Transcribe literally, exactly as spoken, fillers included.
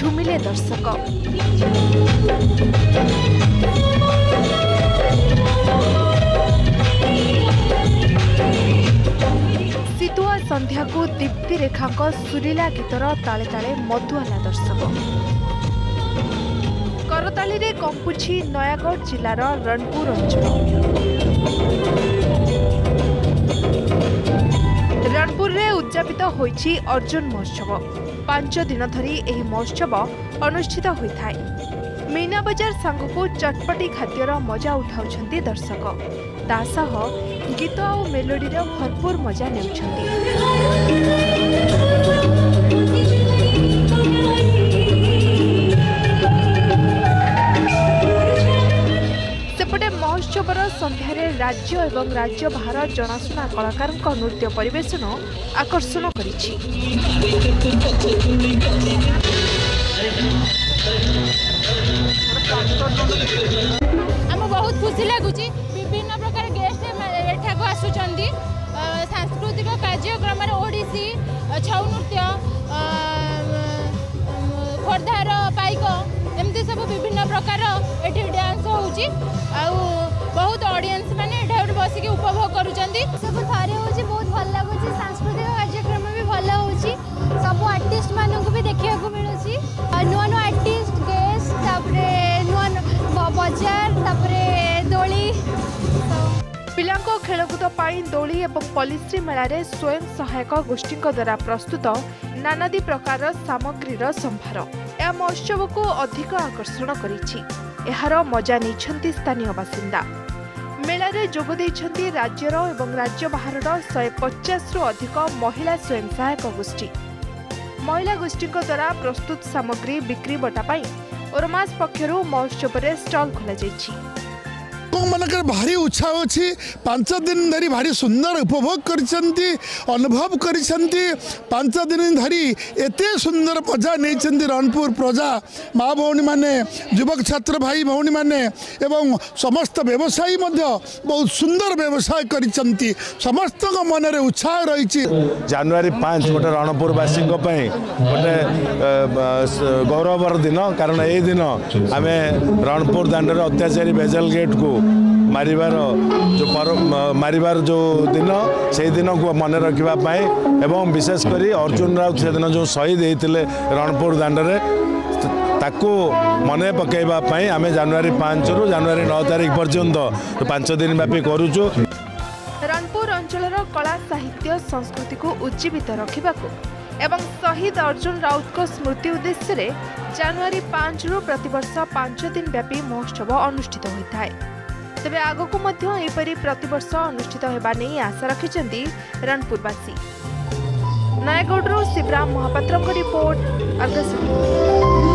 झुमिले दर्शक। सीतुआ संध्या को दिव्य रेखा को सुरीला गीतर ताले ताले मधुआला दर्शक। करताली रे कंपुछी नयागढ़ जिलार रणपुर अंचल रणपुर रे उद्यापित होइछि अर्जुन महोत्सव। पांच दिन धरी यह महोत्सव अनुष्ठित होता है। मीना बाजार सांगको चटपटी खाद्यर मजा उठाउछन्ति दर्शक। तासह गीत और मेलोडी भरपूर मजा नेउछन्ति। सेपटे महोत्सवर संध्यारे राज्य एवं राज्य बाहर जनाशुना कलाकार नृत्य परिवेशन आकर्षण करिछि। हम बहुत खुशी लगुच विभिन्न प्रकार गेस्ट एठाक आसुंट सांस्कृतिक कार्यक्रम ओडिसी छऊ नृत्य खोर्धार पाइक एमती सब विभिन्न प्रकार ये डांस हो बहुत ऑडियंस मैंने बसिक उपभोग करुँच सब थे बहुत भल लगुच सांस्कृतिक कार्यक्रम भी भल हो सब आर्टिस्ट मानक भी देखा मिलूँ नुआ नुआ आर्टिस्ट गेस्ट तापरे नुआ बजार तापरे दोली पिलांको खेलकूद पाई दोली और पॉलिश्री मेलारे स्वयं सहायक गोष्ठी द्वारा प्रस्तुत नानादी प्रकार सामग्रीर संभार यह महोत्सव को अधिक आकर्षण कर मजा नहीं स्थानीय बासिंदा। मेलारे जोग देइछन्ति राज्यर एवं राज्य बाहर एक सौ पचास रु अधिक महिला स्वयं सहायक गोष्ठी। महिला गोष्ठी द्वारा प्रस्तुत सामग्री बिक्री बटा पाई ओरमास पक्षर महोत्सव में स्टल खोल लोक भारी उत्साह अच्छी। पांच दिन धरी भारी सुंदर उपभोग करनुभव कर पांच दिन धरी एत सुंदर मजा नहीं रणपुर प्रजा माँ भौणी मैंने युवक छात्र भाई भौणी मैंने एवं समस्त व्यवसायी बहुत सुंदर व्यवसाय कर समस्त मनरे उत्साह रही। जनवरी पाँच गोटे रणपुरवासी गोटे गौरवर दिन कारण ये दिन आम रणपुर दांड अत्याचारी बेजल गेट को मारिवार जो पर मारिवार जो दिन से दिन को मन रखापी एवं विशेषकर अर्जुन राउत से दिन जो शहीद होते रणपुर दांडरे ताको मन पकड़ापी आम जनवरी पाँच रु जनवरी नौ तारीख पर्यंत पांच दिन व्यापी करूचु। रणपुर अंचल कला साहित्य संस्कृति को उज्जीवित रखा एवं शहीद अर्जुन राउत को स्मृति उद्देश्य रे जनवरी पाँच रु प्रतिवर्ष पांच दिन व्यापी महोत्सव अनुष्ठित होता है। तेज आगक यहपरी प्रतिवर्ष अनुष्ठित होगा नहीं आशा रखिंट रणपुरवासी। नयागढ़ शिवराम महापात्र रिपोर्ट।